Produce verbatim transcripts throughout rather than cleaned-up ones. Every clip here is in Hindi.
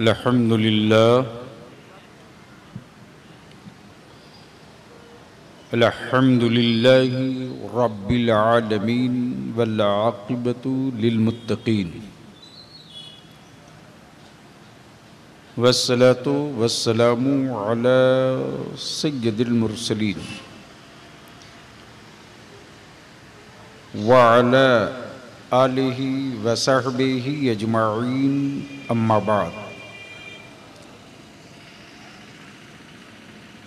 अल्हम्दुलिल्लाह अल्हम्दुलिल्लाह रब्बिल आलमीन वल आक़िबतु लिल मुत्तक़ीन वस्सलातु वस्सलामु अला सय्यदिल मुरसलीन व अला आलिहि व सहबिहि अजमाईन अम्मा बाद।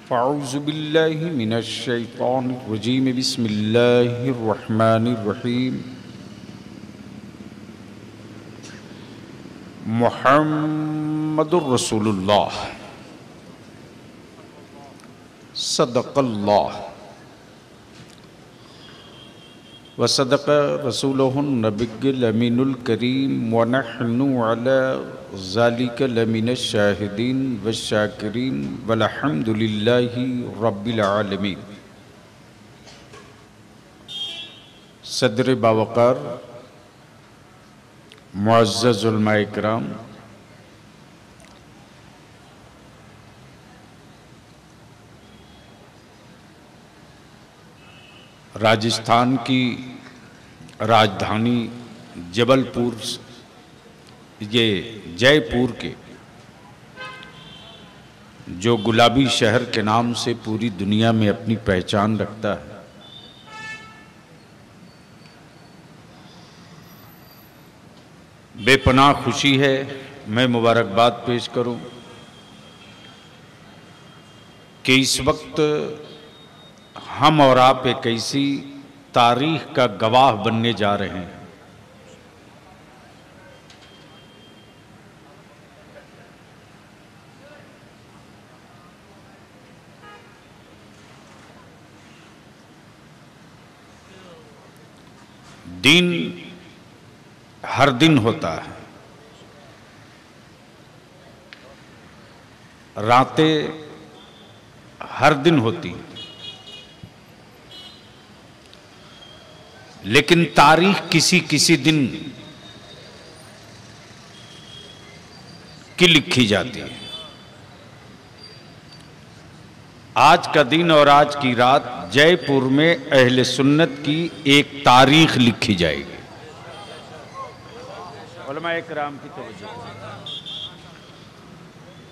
फ़ाउज़ु बिल्लाहि मिनश्शैतानिर्रजीम बिस्मिल्लाहिर्रहमानिर्रहीम मुहम्मदुर रसूलुल्लाह सदक़ल्लाह व सदक़ रसूलुहुन नबिय्युल अमीनुल करीम व नहनु अला ज़ालिक लमिनश्शाहिदीन वश्शाकिरीन वल्हम्दुलिल्लाहि रब्बिल आलमीन। सदर बावकार मुअज़्ज़ज़ उलमाए किराम, राजस्थान की राजधानी जबलपुर ये जयपुर के जो गुलाबी शहर के नाम से पूरी दुनिया में अपनी पहचान रखता है, बेपनाह खुशी है मैं मुबारकबाद पेश करूं कि इस वक्त हम और आप एक ऐसी तारीख का गवाह बनने जा रहे हैं दिन हर दिन होता है, रातें हर दिन होती हैं, लेकिन तारीख किसी किसी दिन की लिखी जाती है। आज का दिन और आज की रात जयपुर में अहले सुन्नत की एक तारीख लिखी जाएगी। उलमाए किराम की तवज्जो,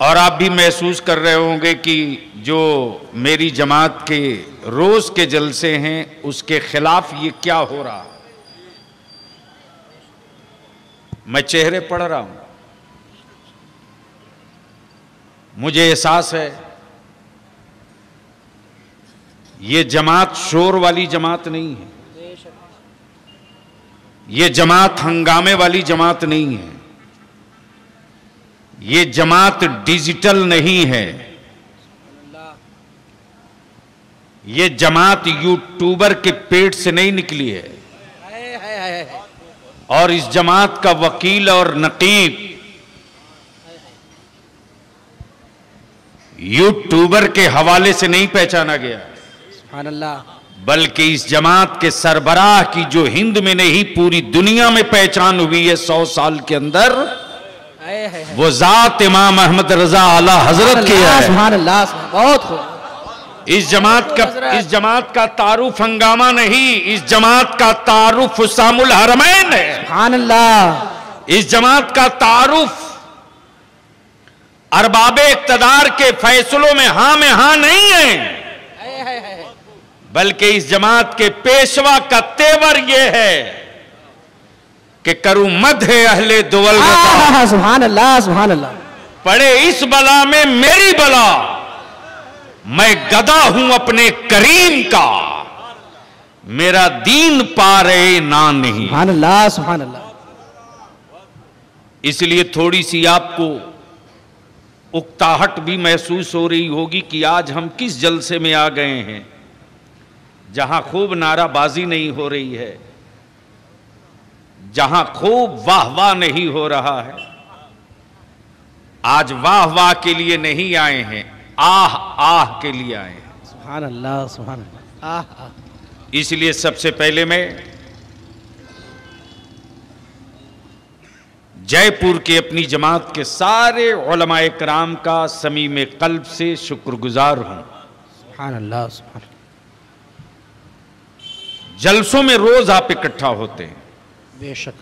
और आप भी महसूस कर रहे होंगे कि जो मेरी जमात के रोज के जलसे हैं उसके खिलाफ ये क्या हो रहा। मैं चेहरे पढ़ रहा हूं, मुझे एहसास है ये जमात शोर वाली जमात नहीं है, ये जमात हंगामे वाली जमात नहीं है, ये जमात डिजिटल नहीं है, ये जमात यूट्यूबर के पेट से नहीं निकली है, और इस जमात का वकील और नकीब यूट्यूबर के हवाले से नहीं पहचाना गया, बल्कि इस जमात के सरबराह की जो हिंद में नहीं पूरी दुनिया में पहचान हुई है सौ साल के अंदर, वो जात इमाम अहमद रजा आला हजरत की है। इस जमात का इस जमात का तारुफ हंगामा नहीं, इस जमात का तारुफ उसामुल हरमैन है। सुभान अल्लाह। इस जमात का तारुफ अरबाबे इक़्तिदार के फैसलों में हाँ में हाँ नहीं है, बल्कि इस जमात के पेशवा का तेवर यह है कि करूं मध्य अहले दुवल का। सुभान अल्लाह, सुभान अल्लाह। पड़े इस बला में मेरी बला, मैं गदा हूं अपने करीम का, मेरा दीन पा रहे ना नहीं। सुभान अल्लाह, सुभान अल्लाह। इसलिए थोड़ी सी आपको उकताहट भी महसूस हो रही होगी कि आज हम किस जलसे में आ गए हैं जहां खूब नाराबाजी नहीं हो रही है, जहां खूब वाह वाह नहीं हो रहा है। आज वाह वाह के लिए नहीं आए हैं, आह आह के लिए आए हैं। सुभान अल्लाह, सुभान अल्लाह, आह आह। इसलिए सबसे पहले मैं जयपुर के अपनी जमात के सारे उलमाए कराम का समीम कल्ब से शुक्रगुजार हूँ। सुभान अल्लाह, सुभान अल्लाह। जलसों में रोज आप इकट्ठा होते हैं बेशक,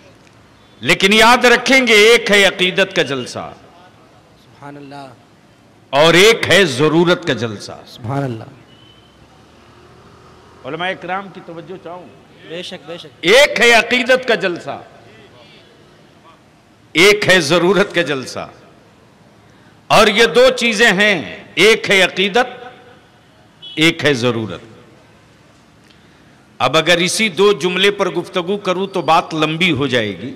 लेकिन याद रखेंगे एक है अकीदत का जलसा, सुभान अल्लाह, और एक है जरूरत का जलसा, सुभान अल्लाह। उलमाए कराम की तवज्जो चाहूँ, बेशक बेशक। एक है अकीदत का जलसा, एक है जरूरत का जलसा, और ये दो चीजें हैं, एक है अकीदत, एक है जरूरत। अब अगर इसी दो जुमले पर गुफ्तगू करूं तो बात लंबी हो जाएगी।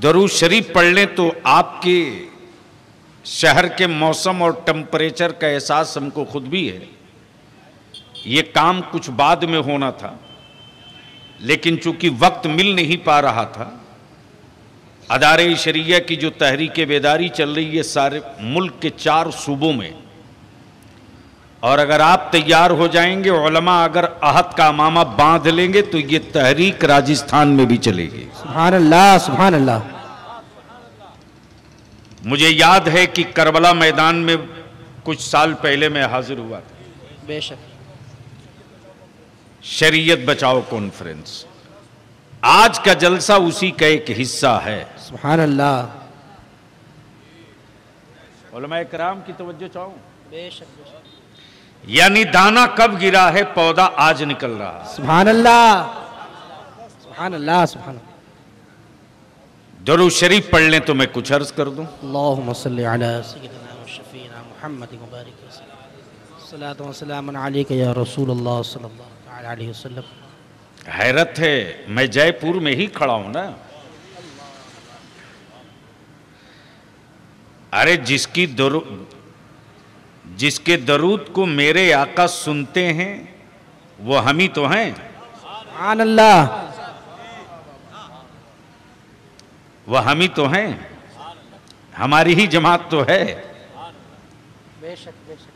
दरूद शरीफ पढ़ लें तो आपके शहर के मौसम और टेम्परेचर का एहसास हमको खुद भी है। ये काम कुछ बाद में होना था, लेकिन चूंकि वक्त मिल नहीं पा रहा था। अदारे शरिया की जो तहरीक बेदारी चल रही है सारे मुल्क के चार सूबों में, और अगर आप तैयार हो जाएंगे, उलमा अगर अहद का अमामा बांध लेंगे तो ये तहरीक राजस्थान में भी चलेगी। सुभान अल्लाह, सुभान अल्लाह। मुझे याद है कि करबला मैदान में कुछ साल पहले मैं हाजिर हुआ था, बेशक, शरीयत बचाओ कॉन्फ्रेंस। आज का जलसा उसी का एक हिस्सा है। सुभान अल्लाह। उलमाए कराम की तवज्जो चाहूं, बेशक बेशक। यानी दाना कब गिरा है, पौधा आज निकल रहा है। सुभान अल्लाह, सुभान अल्लाह, सुभान अल्लाह। दरूद शरीफ पढ़ लें तो मैं कुछ अर्ज कर दूं। अल्लाहुम्मा सल्ली अला सय्यिदिना व शफीना मुहम्मद व बारिक वसल्लम। सलातु व सलामुन अलैका या रसूल अल्लाह सल्लल्लाहु तआला अलैहि वसल्लम। हैरत है, मैं जयपुर में ही खड़ा हूं ना। अरे जिसकी दरू जिसके दरूद को मेरे आका सुनते हैं वो हम ही तो हैं। सुभान अल्लाह, वो हम ही तो हैं, हमारी ही जमात तो है। बेशक बेशक।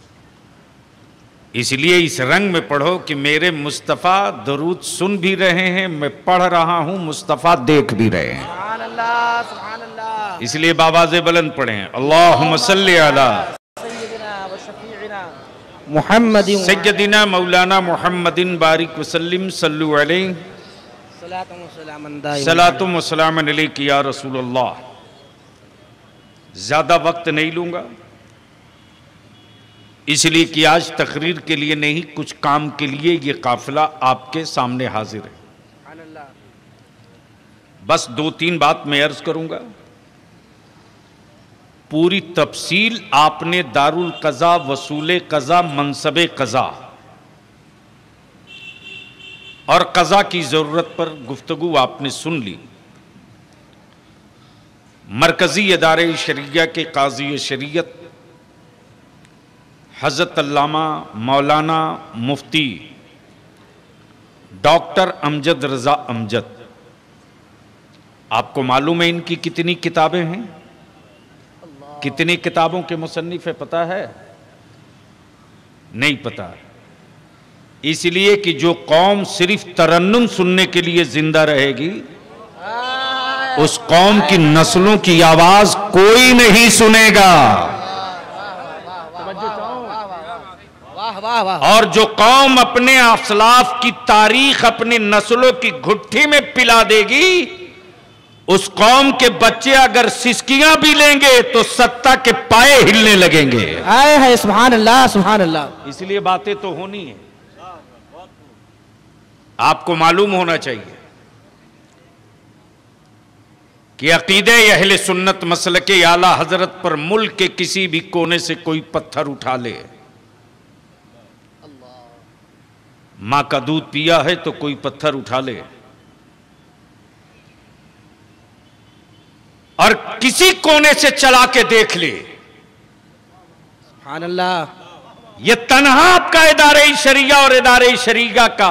इसलिए इस रंग में पढ़ो कि मेरे मुस्तफ़ा दरूद सुन भी रहे हैं, मैं पढ़ रहा हूँ, मुस्तफ़ा देख भी रहे हैं। सुभान अल्लाह, सुभान अल्लाह। इसलिए बाबाज़े बुलंद पढ़े, अल्लाहुम्मा सल्ली अला सय्यदिना व शफीइना मुहम्मद सय्यदिना मौलाना मोहम्मदिन बारिक वसल्लिम। सल्लु अलैहि सलातुम व सलामन अलैका या रसूल अल्लाह। ज़्यादा वक्त नहीं लूँगा, इसलिए कि आज तकरीर के लिए नहीं, कुछ काम के लिए ये काफिला आपके सामने हाजिर है। बस दो तीन बात मैं अर्ज करूंगा। पूरी तफसील आपने दारुल कज़ा, वसूले कज़ा, मनसबे कज़ा और कज़ा की ज़रूरत पर गुफ्तगू आपने सुन ली। मरकज़ी अदारे शरिया के काज़ी शरीयत हज़रत अल्लामा मौलाना मुफ्ती डॉक्टर अमजद रज़ा अमजद, आपको मालूम है इनकी कितनी किताबें हैं, कितनी किताबों के मुसन्निफ है, पता है? नहीं पता। इसलिए कि जो कौम सिर्फ तरन्नुम सुनने के लिए जिंदा रहेगी, उस कौम की नस्लों की आवाज़ कोई नहीं सुनेगा। और जो कौम अपने असलाफ की तारीख अपने नस्लों की घुट्टी में पिला देगी, उस कौम के बच्चे अगर सिसकियां भी लेंगे तो सत्ता के पाए हिलने लगेंगे। आए है, सुभान अल्लाह, सुभान अल्लाह। इसलिए बातें तो होनी है, आपको मालूम होना चाहिए कि अकीदे अहले सुन्नत मसलके आला हजरत पर मुल्क के किसी भी कोने से कोई पत्थर उठा ले, माँ का दूध पिया है तो कोई पत्थर उठा ले, और किसी कोने से चला के देख ले। सुभान अल्लाह। ये तनहा आपका इदारे शरिया और इदारे शरीया का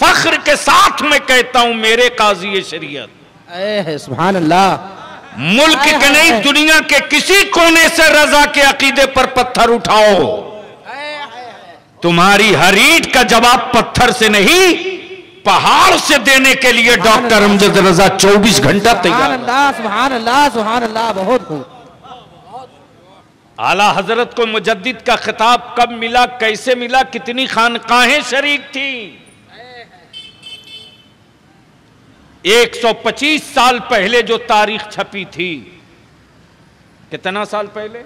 फख्र के साथ मैं कहता हूं, मेरे काजी शरीयत। ऐ सुभान अल्लाह। मुल्क के नहीं, दुनिया के किसी कोने से रजा के अकीदे पर पत्थर उठाओ, तुम्हारी हर ईंट का जवाब पत्थर से नहीं, पहाड़ से देने के लिए डॉक्टर अमजद रजा चौबीस घंटा तैयार। सुभान अल्लाह, सुभान अल्लाह, बहुत खूब। आला हजरत को मुजद्दिद का खिताब कब मिला, कैसे मिला, कितनी खानकाहें शरीक थी। एक सौ पच्चीस साल पहले जो तारीख छपी थी, कितना साल पहले,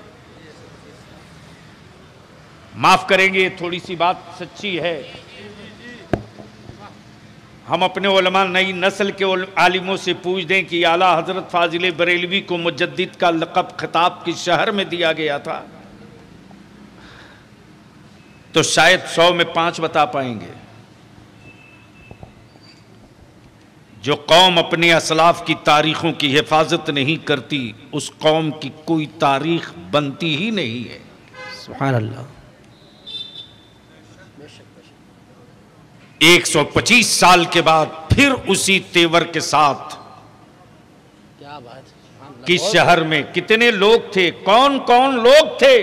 माफ करेंगे थोड़ी सी बात सच्ची है, हम अपने उलमा नई नस्ल के आलिमों से पूछ दें कि आला हजरत फाजिल बरेलवी को मुजद्दिद का लक़ब खिताब किस शहर में दिया गया था, तो शायद सौ में पांच बता पाएंगे। जो कौम अपने असलाफ की तारीखों की हिफाजत नहीं करती, उस कौम की कोई तारीख बनती ही नहीं है। सुभान अल्लाह। एक सौ पच्चीस साल के बाद फिर उसी तेवर के साथ, क्या बात, किस शहर में कितने लोग थे, कौन कौन लोग थे,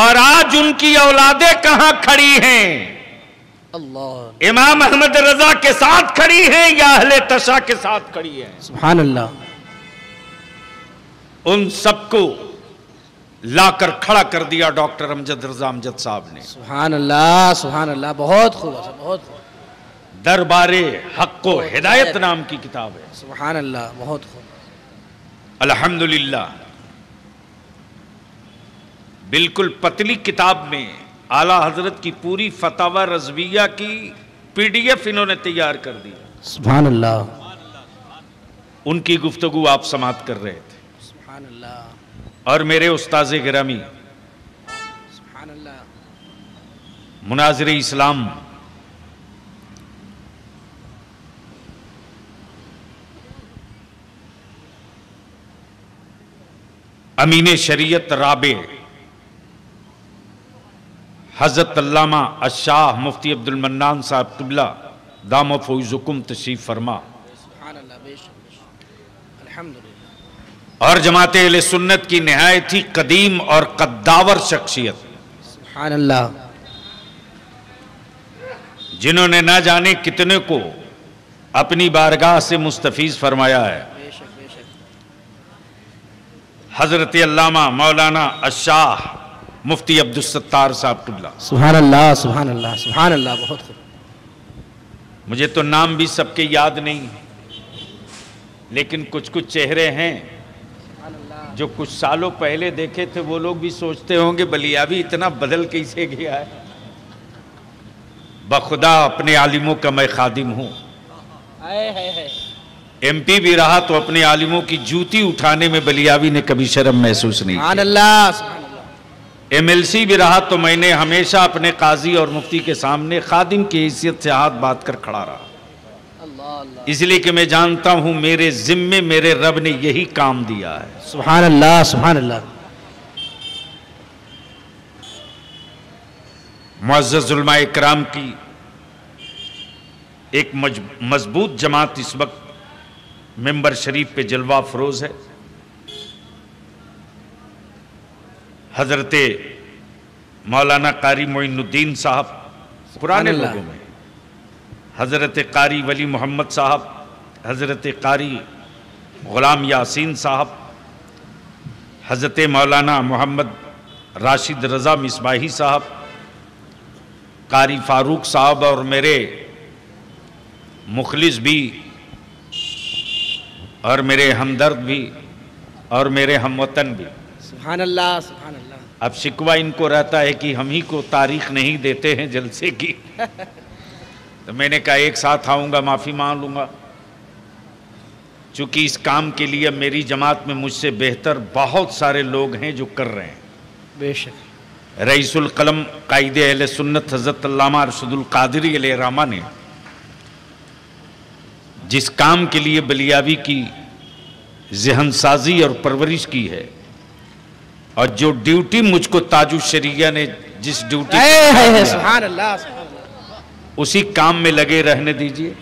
और आज उनकी औलादें कहां खड़ी हैं, अल्लाह इमाम अहमद रजा के साथ खड़ी हैं या अहले तशा के साथ खड़ी हैं। सुभान अल्लाह। उन सबको लाकर खड़ा कर दिया डॉक्टर अमजद रजा अमजद साहब ने। सुभान अल्लाह, सुभान अल्लाह, बहुत खूब, बहुत। दरबारे हक व हिदायत नाम की किताब है। सुभान अल्लाह, बहुत खूब। अल्हम्दुलिल्लाह। बिल्कुल पतली किताब में आला हजरत की पूरी फतवा रजविया की पीडीएफ इन्होंने तैयार कर दी। सुभान अल्लाह। उनकी गुफ्तगू आप समाप्त कर रहे थे। सुभान अल्लाह। और मेरे उस्ताद गिरामी मुनाजिर इस्लाम अमीन शरीयत राबे हजरत अल्लामा अशाह मुफ्ती अब्दुल मन्नान साहब क़िबला दाम फौज़ुकुम तशरीफ़ फरमा, और जमात अहले सुन्नत की नहायत ही कदीम और कद्दावर शख्सियत। सुभान अल्लाह। जिन्होंने ना जाने कितने को अपनी बारगाह से मुस्तफीज फरमाया है। बेशक, बेशक। हजरत अल्लामा मौलाना अशाह मुफ्ती अब्दुल सत्तार साहब क़िबला। सुभान अल्लाह, सुभान अल्लाह, सुभान अल्लाह, बहुत खूब। मुझे तो नाम भी सबके याद नहीं है, लेकिन कुछ कुछ चेहरे हैं जो कुछ सालों पहले देखे थे, वो लोग भी सोचते होंगे बलिया भी इतना बदल कैसे गया है। बखुदा अपने आलिमों का मैं खादिम हूँ। एमपी भी रहा तो अपने आलिमों की जूती उठाने में बलियावी ने कभी शर्म महसूस नहीं की। एमएलसी भी रहा तो मैंने हमेशा अपने काजी और मुफ्ती के सामने खादिम की हैसियत से हाथ बांध कर खड़ा रहा, इसलिए कि मैं जानता हूँ मेरे जिम्मे मेरे रब ने यही काम दिया है। सुभान अल्लाह, सुभान अल्लाह। मुअज़्ज़ज़ उलमाए इकराम की एक मजबूत जमात इस वक्त मेंबर शरीफ पे जलवा फरोज है। हजरत मौलाना कारी मोइनुद्दीन साहब, पुराने लोगों में हजरत कारी वली मोहम्मद साहब, हजरत कारी गुलाम यासिन साहब, हजरत मौलाना मोहम्मद राशिद रज़ा मिसबाही साहब, कारी फारूक साहब, और मेरे मुखलिस भी और मेरे हमदर्द भी और मेरे हमवतन भी। सुभान अल्लाह, सुभान अल्लाह। अब शिकवा इनको रहता है कि हम ही को तारीख नहीं देते हैं जलसे की। तो मैंने कहा एक साथ आऊँगा, माफ़ी मांग लूँगा, चूँकि इस काम के लिए मेरी जमात में मुझसे बेहतर बहुत सारे लोग हैं जो कर रहे हैं। बेशक। रईसुल कलम कायद अहले सुन्नत हज़रत अल्लामा अरशद उल क़ादरी अलैहिर्रहमा ने जिस काम के लिए बलियावी की जहन साजी और परवरिश की है, और जो ड्यूटी मुझको ताजुशरिया ने जिस ड्यूटी है, सुभान अल्लाह, उसी काम में लगे रहने दीजिए,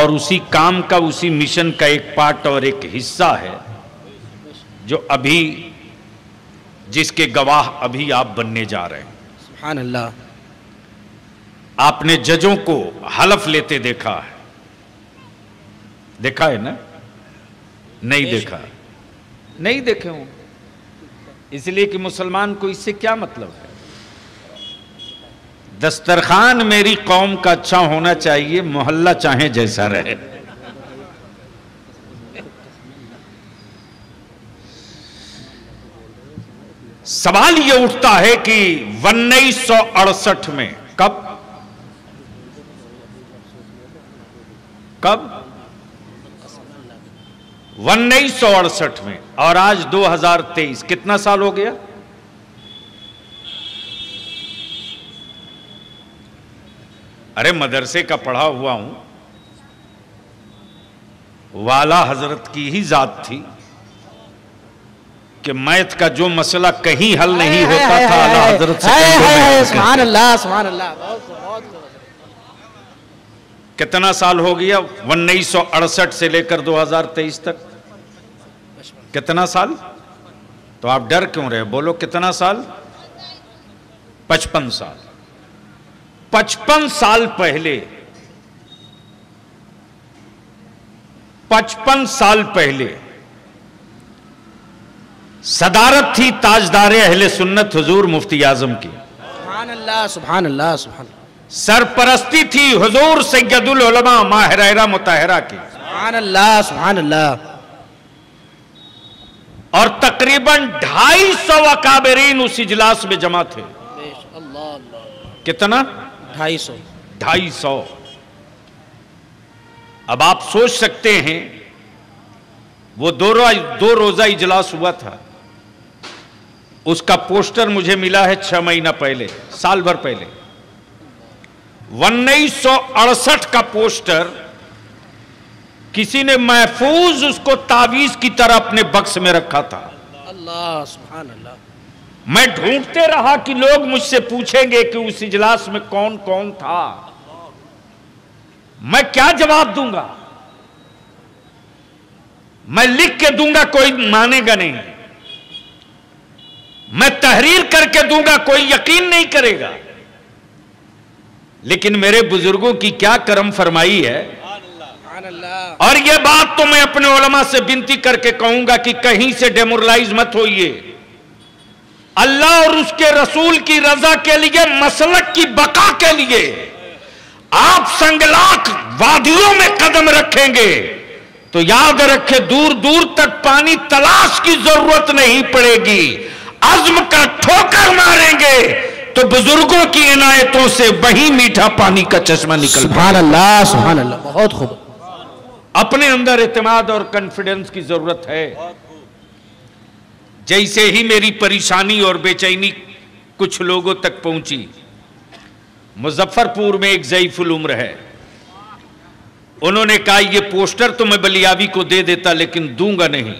और उसी काम का उसी मिशन का एक पार्ट और एक हिस्सा है जो अभी जिसके गवाह अभी आप बनने जा रहे हैं। सुभान अल्लाह। आपने जजों को हलफ लेते देखा है, देखा है ना? नहीं देखा, नहीं देखे हूं, इसलिए कि मुसलमान को इससे क्या मतलब है। दस्तरखान मेरी कौम का अच्छा होना चाहिए, मोहल्ला चाहे जैसा रहे। सवाल यह उठता है कि उन्नीस सौ अड़सठ में, कब कब उन्नीस सौ अड़सठ में और आज दो हज़ार तेईस, कितना साल हो गया? अरे मदरसे का पढ़ा हुआ हूं, वाला हजरत की ही जात थी कि मैथ का जो मसला कहीं हल नहीं होता था, आला हजरत से सुभान अल्लाह सुभान अल्लाह। कितना साल हो गया उन्नीस सौ अड़सठ से लेकर दो हज़ार तेईस तक? कितना साल? तो आप डर क्यों रहे, बोलो कितना साल? पचपन साल। पचपन साल पहले, पचपन साल पहले सदारत थी ताजदारे अहले सुन्नत हुजूर मुफ्ती आजम की, सुभान अल्लाह सुभान अल्लाह सुभान अल्लाह। सरपरस्ती थी हुजूर सैयदुल उलमा माहिरा मुताहरा की, सुभान अल्लाह सुभान अल्लाह। और तकरीबन ढाई सौ अकाबरीन उस इजलास में जमा थे। कितना? ढाई सौ। ढाई सौ। अब आप सोच सकते हैं वो दो रोज दो रोजा इजलास हुआ था, उसका पोस्टर मुझे मिला है छह महीना पहले, साल भर पहले। उन्नीस सौ अड़सठ का पोस्टर किसी ने महफूज उसको तावीज की तरह अपने बक्स में रखा था। अल्लाह सुभान अल्लाह। मैं ढूंढते रहा कि लोग मुझसे पूछेंगे कि उस इजलास में कौन कौन था, मैं क्या जवाब दूंगा। मैं लिख के दूंगा कोई मानेगा नहीं, मैं तहरीर करके दूंगा कोई यकीन नहीं करेगा। लेकिन मेरे बुजुर्गों की क्या करम फरमाई है। और यह बात तो मैं अपने उलमा से विनती करके कहूंगा कि कहीं से डेमोरलाइज मत होइए, अल्लाह और उसके रसूल की रजा के लिए, मसलक की बका के लिए आप संगलाक वादियों में कदम रखेंगे तो याद रखे दूर दूर तक पानी तलाश की जरूरत नहीं पड़ेगी। अज़्म का ठोकर मारेंगे तो बुजुर्गों की इनायतों से वही मीठा पानी का चश्मा निकल। सुभान अल्लाह सुभान अल्लाह। बहुत खूब। अपने अंदर एतमाद और कॉन्फिडेंस की जरूरत है। जैसे ही मेरी परेशानी और बेचैनी कुछ लोगों तक पहुंची, मुजफ्फरपुर में एक ज़ईफुल उम्र है, उन्होंने कहा ये पोस्टर तो मैं बलियावी को दे देता लेकिन दूंगा नहीं,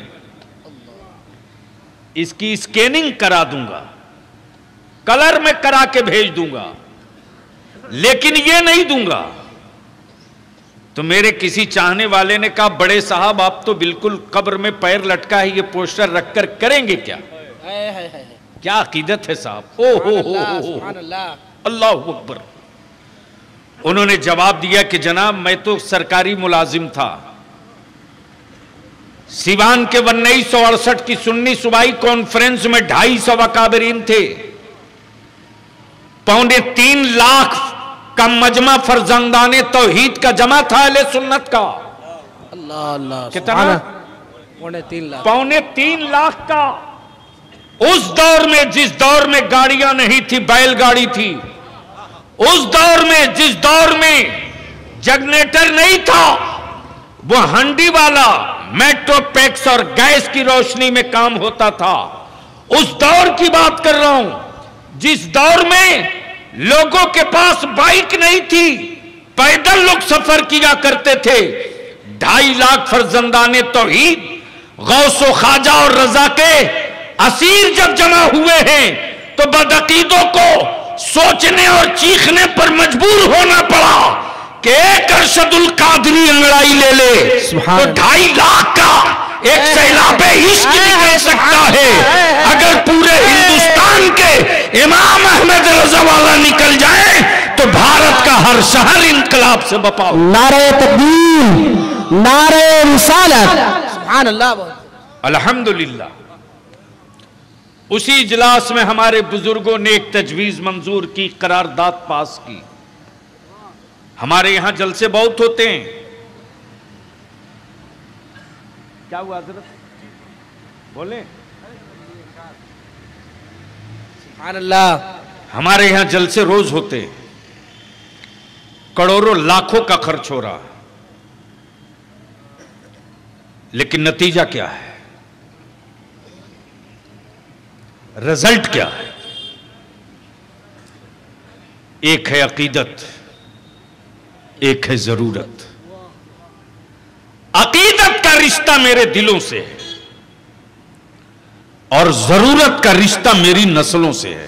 इसकी स्कैनिंग करा दूंगा, कलर में करा के भेज दूंगा, लेकिन ये नहीं दूंगा। तो मेरे किसी चाहने वाले ने कहा बड़े साहब आप तो बिल्कुल कब्र में पैर लटका है, ये पोस्टर रखकर करेंगे क्या? है, है, है। क्या अकीदत है साहब। ओ हो हो अल्लाह अकबर। उन्होंने जवाब दिया कि जनाब मैं तो सरकारी मुलाजिम था, सिवान के उन्नीस सौ अड़सठ की सुन्नी सुबाई कॉन्फ्रेंस में ढाई सौ अकाबरीन थे, पौने तीन लाख का मजमा फरजंदाने तौहीद का जमा था अहले सुन्नत का। अल्लाह अल्लाह। कितना? पौने तीन लाख। पौने तीन लाख का, उस दौर में जिस दौर में गाड़ियां नहीं थी, बैलगाड़ी थी, उस दौर में जिस दौर में जनरेटर नहीं था, वो हंडी वाला मेट्रोपैक्स और गैस की रोशनी में काम होता था। उस दौर की बात कर रहा हूं जिस दौर में लोगों के पास बाइक नहीं थी, पैदल लोग सफर किया करते थे। ढाई लाख फर्जंदाने तौहीद गौसो ख्वाजा और रजा के असीर जब जमा हुए हैं तो बदअकीदों को सोचने और चीखने पर मजबूर होना पड़ा कि एक अरशदुल कादरी अंगड़ाई ले ले तो ढाई लाख का एक सैलाबे इश्क निकल सकता है। अगर पूरे हिंदुस्तान के इमाम अहमद रजा वाला निकल जाए तो भारत का हर शहर इनकलाब से बपा। नारे तकदीर, नारे रिसालत, सुभान अल्लाह। अल्हम्दुलिल्लाह उसी इजलास में हमारे बुजुर्गों ने एक तजवीज़ मंजूर की, करारदाद पास की। हमारे यहाँ जलसे बहुत होते हैं। क्या हुआ हज़रत बोले? सुभान अल्लाह, हमारे यहाँ जलसे रोज होते, करोड़ों लाखों का खर्च हो रहा, लेकिन नतीजा क्या है, रिजल्ट क्या है? एक है अकीदत, एक है जरूरत। अकीदत का रिश्ता मेरे दिलों से है और जरूरत का रिश्ता मेरी नस्लों से है।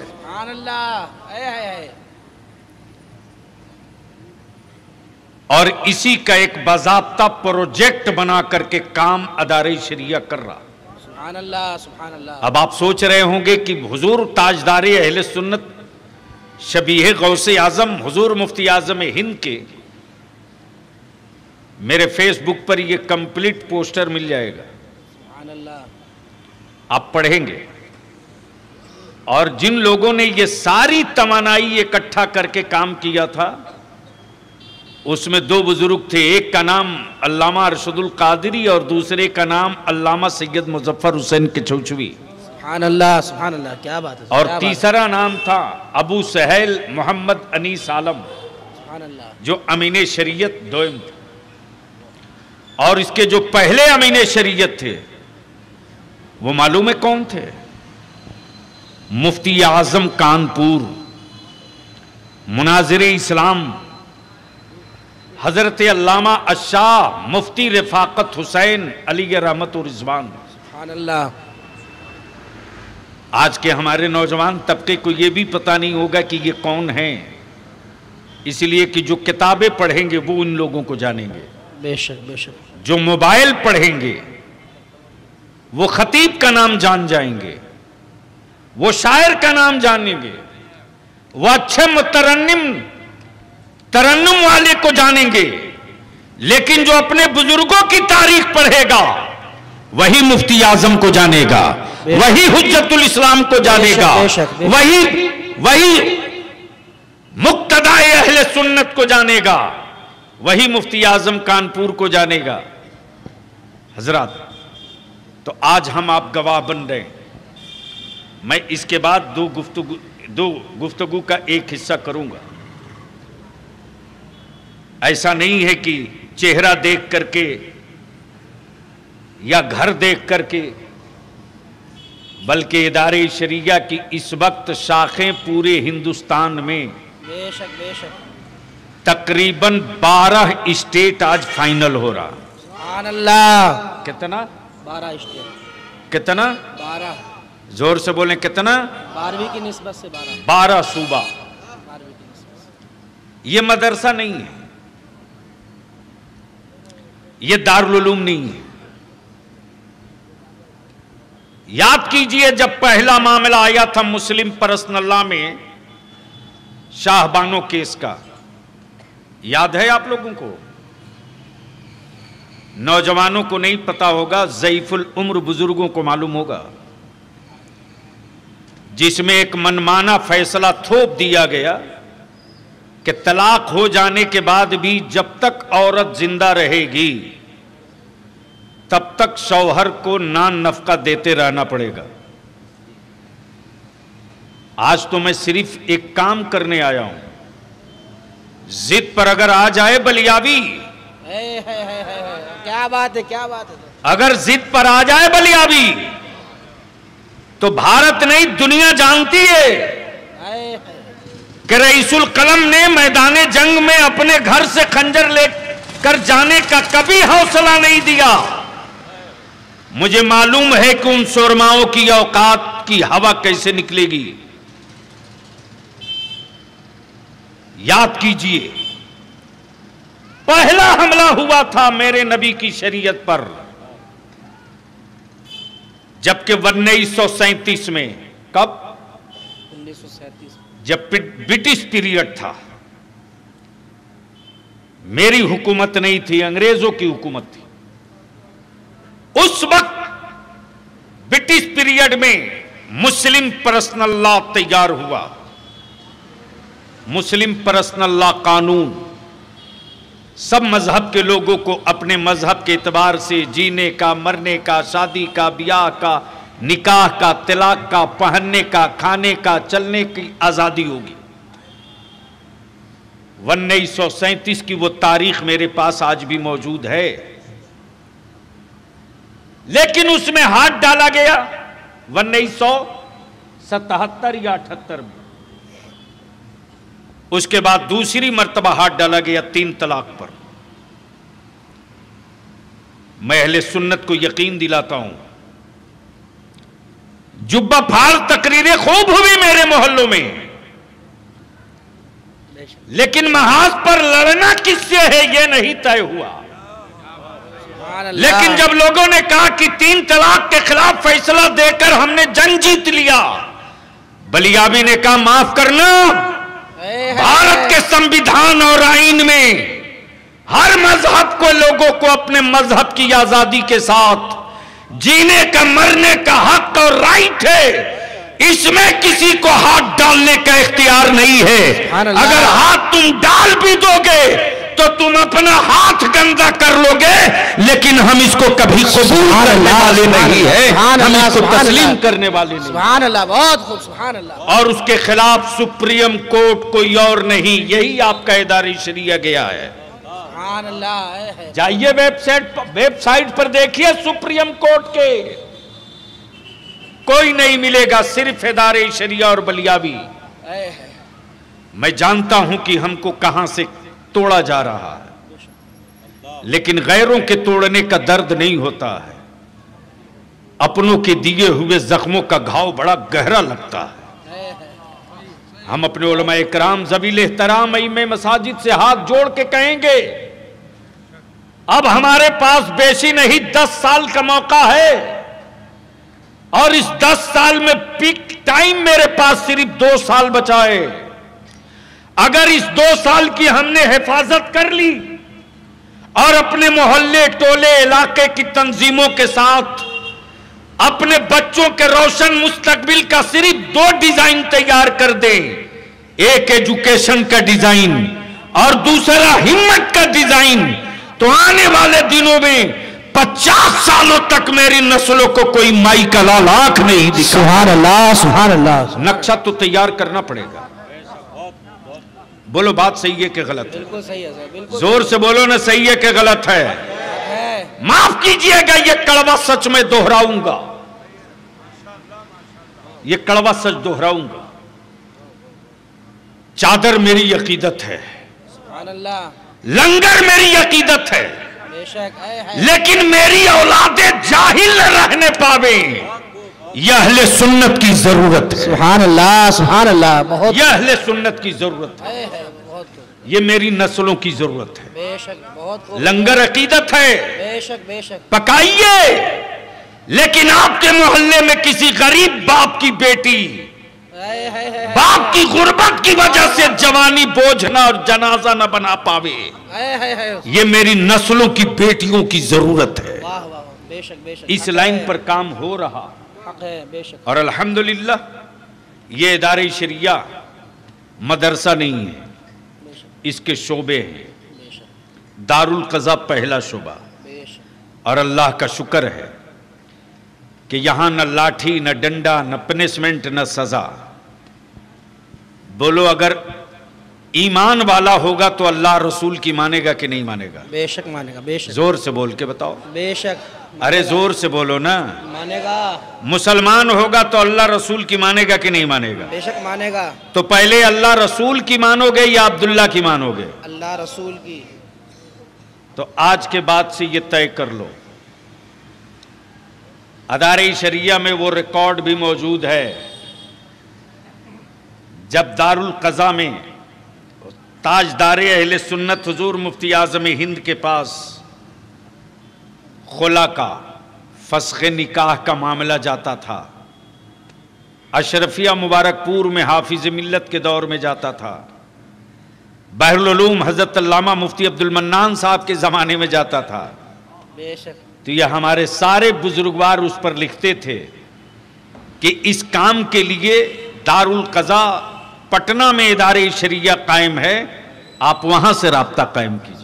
और इसी का एक बाज़ाब्ता प्रोजेक्ट बना करके काम अदारे शरिया कर रहा। सुभान अल्लाह, सुभान अल्लाह। अब आप सोच रहे होंगे कि हुजूर ताजदारे अहले सुन्नत शबीह गौसे आजम हुजूर मुफ्ती आजम हिंद के, मेरे फेसबुक पर यह कंप्लीट पोस्टर मिल जाएगा। सुभान अल्लाह, आप पढ़ेंगे। और जिन लोगों ने ये सारी तवानाई इकट्ठा करके काम किया था, उसमें दो बुजुर्ग थे, एक का नाम अल्लामा अरशद उल कादरी और दूसरे का नाम अल्लामा सैयद मुजफ्फर हुसैन किचौचवी। सुभान अल्लाह, सुभान अल्लाह, क्या बात है। और तीसरा नाम था अबू सहल मोहम्मद अनी सालम, सुभान अल्लाह, जो अमीन शरीयत दोयम थे। और इसके जो पहले अमीन शरीयत थे वो मालूम है कौन थे? मुफ्ती आजम कानपुर, मुनाजिर इस्लाम हजरत अल्लामा अशाह मुफ्ती रफाकत हुसैन अली रहमत और रिजवान। सुभान अल्लाह। आज के हमारे नौजवान तबके को ये भी पता नहीं होगा कि ये कौन हैं, इसलिए कि जो किताबें पढ़ेंगे वो उन लोगों को जानेंगे। बेशक बेशक। जो मोबाइल पढ़ेंगे वो खतीब का नाम जान जाएंगे, वो शायर का नाम जानेंगे, वह अच्छे मुतरन्निम तरन्नुम वाले को जानेंगे, लेकिन जो अपने बुजुर्गों की तारीख पढ़ेगा वही मुफ्ती आजम को जानेगा, वही हुज्जतुल इस्लाम को जानेगा, वही वही मुक्तदाए अहले सुन्नत को जानेगा, वही मुफ्ती आजम कानपुर को जानेगा। हजरत, तो आज हम आप गवाह बन रहे हैं। मैं इसके बाद दो गुफ्तगू दो गुफ्तगू का एक हिस्सा करूंगा। ऐसा नहीं है कि चेहरा देख करके या घर देख करके, बल्कि इदारे शरिया की इस वक्त शाखें पूरे हिंदुस्तान में बेशक बेशक तकरीबन बारह स्टेट आज फाइनल हो रहा। सुभान अल्लाह। कितना? बारह स्टेट। कितना? बारह। जोर से बोलें कितना? बारहवीं की निस्बत से बारह। बारह सूबा। ये मदरसा नहीं है, ये दारुल उलूम नहीं है। याद कीजिए जब पहला मामला आया था मुस्लिम पर्सनल्ला में शाहबानो केस का, याद है आप लोगों को? नौजवानों को नहीं पता होगा, ज़ईफुल उम्र बुजुर्गों को मालूम होगा, जिसमें एक मनमाना फैसला थोप दिया गया कि तलाक हो जाने के बाद भी जब तक औरत जिंदा रहेगी तब तक शौहर को नान नफका देते रहना पड़ेगा। आज तो मैं सिर्फ एक काम करने आया हूं, जिद पर अगर आ जाए बलियावी। है, है, है, है, है। क्या बात है, क्या बात है। अगर जिद पर आ जाए बलियावी तो भारत नहीं दुनिया जानती है कि रईसुल कलम ने मैदाने जंग में अपने घर से खंजर लेकर जाने का कभी हौसला नहीं दिया। मुझे मालूम है कि उन सुरमाओं की औकात की हवा कैसे निकलेगी। याद कीजिए पहला हमला हुआ था मेरे नबी की शरीयत पर, जबकि उन्नीस सौ सैंतीस में, कब? उन्नीस सौ सैंतीस, जब ब्रिटिश पीरियड था। मेरी हुकूमत नहीं थी, अंग्रेजों की हुकूमत थी। उस वक्त ब्रिटिश पीरियड में मुस्लिम पर्सनल लॉ तैयार हुआ, मुस्लिम पर्सनल लॉ कानून सब मजहब के लोगों को अपने मजहब के एतबार से जीने का, मरने का, शादी का, ब्याह का, निकाह का, तलाक का, पहनने का, खाने का, चलने की आज़ादी होगी। उन्नीस सौ सैंतीस की वो तारीख मेरे पास आज भी मौजूद है, लेकिन उसमें हाथ डाला गया उन्नीस सौ सतहत्तर या अठहत्तर में। उसके बाद दूसरी मर्तबा हाथ डाला गया तीन तलाक पर। मैं अहले सुन्नत को यकीन दिलाता हूं, जुब्बा फाड़ तकरीरें खूब हुई मेरे मोहल्लों में, लेकिन महाज पर लड़ना किससे है यह नहीं तय हुआ। लेकिन जब लोगों ने कहा कि तीन तलाक के खिलाफ फैसला देकर हमने जंग जीत लिया, बलियाबी ने कहा माफ करना, भारत के संविधान और आईन में हर मजहब को, लोगों को अपने मजहब की आजादी के साथ जीने का, मरने का हक और राइट है, इसमें किसी को हाथ डालने का इख्तियार नहीं है। अगर हाथ तुम डाल भी दोगे तो तुम अपना हाथ गंदा कर लोगे, लेकिन हम इसको कभी कबूल करने वाले नहीं है, हम इसको तस्लीम करने वाले नहीं। सुभान अल्लाह, बहुत खूब, सुभान अल्लाह। और उसके खिलाफ सुप्रीम कोर्ट कोई और नहीं, यही आपका इदारे शरिया गया है। सुभान अल्लाह, जाइए वेबसाइट वेबसाइट पर देखिए, सुप्रीम कोर्ट के कोई नहीं मिलेगा, सिर्फ इदारे शरिया और बलियावी। मैं जानता हूं कि हमको कहां से तोड़ा जा रहा है, लेकिन गैरों के तोड़ने का दर्द नहीं होता है, अपनों के दिए हुए जख्मों का घाव बड़ा गहरा लगता है। हम अपने उलमाए कराम ज़बील एहतराम में मसाजिद से हाथ जोड़ के कहेंगे, अब हमारे पास बेशी नहीं दस साल का मौका है, और इस दस साल में पीक टाइम मेरे पास सिर्फ दो साल बचा है। अगर इस दो साल की हमने हिफाजत कर ली और अपने मोहल्ले, टोले, इलाके की तंजीमों के साथ अपने बच्चों के रोशन मुस्तकबिल का सिर्फ दो डिजाइन तैयार कर दें, एक एजुकेशन का डिजाइन और दूसरा हिम्मत का डिजाइन, तो आने वाले दिनों में पचास सालों तक मेरी नस्लों को कोई माई का लाल आंख नहीं दिखा। सुभान अल्लाह, सुभान अल्लाह। नक्शा तो तैयार करना पड़ेगा। बोलो बात सही है कि गलत है? बिल्कुल सही है। जोर से बोलो ना, सही है कि गलत है? माफ कीजिएगा, ये कड़वा सच में दोहराऊंगा, ये कड़वा सच दोहराऊंगा, चादर मेरी अकीदत है, लंगर मेरी अकीदत है, लेकिन मेरी औलादें जाहिल न रहने पावे, यह अहले सुन्नत की जरूरत है। सुभान अल्लाह, सुभान अल्लाह, बहुत। यह अहले सुन्नत की जरूरत है, ये मेरी नस्लों की जरूरत है। बेशक, बहुत। लंगर अकीदत है, बेशक, बेशक। पकाइए, लेकिन आपके मोहल्ले में किसी गरीब बाप की बेटी, बाप की गुर्बत की वजह से जवानी बोझ ना और जनाजा ना बना पावे, ये मेरी नस्लों की बेटियों की जरूरत है। वाह वाह, बेशक, बेशक। इस लाइन पर काम हो रहा है, बेशक। और अल्हम्दुलिल्लाह ये इदारे शरिया मदरसा नहीं है, इसके शोबे हैं। दारुल क़ज़ा पहला शोबा, और अल्लाह का शुक्र है कि यहाँ न लाठी, न डंडा, न पनिशमेंट, न सज़ा। बोलो अगर ईमान वाला होगा तो अल्लाह रसूल की मानेगा कि नहीं मानेगा? बेशक मानेगा, बेशक। जोर से बोल के बताओ। बेशक। अरे जोर से बोलो ना, मानेगा। मुसलमान होगा तो अल्लाह रसूल की मानेगा कि नहीं मानेगा? बेशक मानेगा। तो पहले अल्लाह रसूल की मानोगे या अब्दुल्ला की मानोगे? अल्लाह रसूल की। तो आज के बाद से ये तय कर लो, अदारे शरिया में वो रिकॉर्ड भी मौजूद है जब दारुल क़ज़ा में ताजदार-ए-अहले सुन्नत हुजूर मुफ्ती आज़म हिंद के पास खुला का, फस्ख़े निकाह का मामला जाता था, अशरफिया मुबारकपुर में हाफिज़ मिल्लत के दौर में जाता था, बहरुल उलूम हज़रत अल्लामा मुफ्ती अब्दुल मन्नान साहब के ज़माने में जाता था, तो यह हमारे सारे बुजुर्गवार उस पर लिखते थे कि इस काम के लिए दारुल क़ज़ा पटना में इदारे शरिया कायम है, आप वहाँ से राब्ता कायम कीजिए।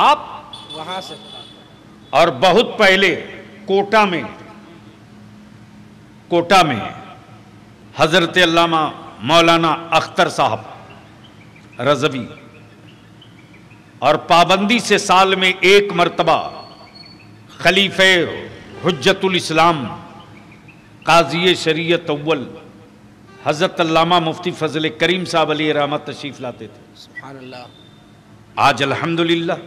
आप वहाँ से, और बहुत पहले कोटा में कोटा में हज़रत अल्लामा मौलाना अख्तर साहब रज़वी, और पाबंदी से साल में एक मरतबा खलीफे हुज्जतुल इस्लाम काज़ी शरीयत अव्वल हज़रत अल्लामा मुफ्ती फ़ज़ल करीम साहब अली रहमत तशरीफ़ लाते थे। सुभान अल्लाह। आज अल्हम्दुलिल्लाह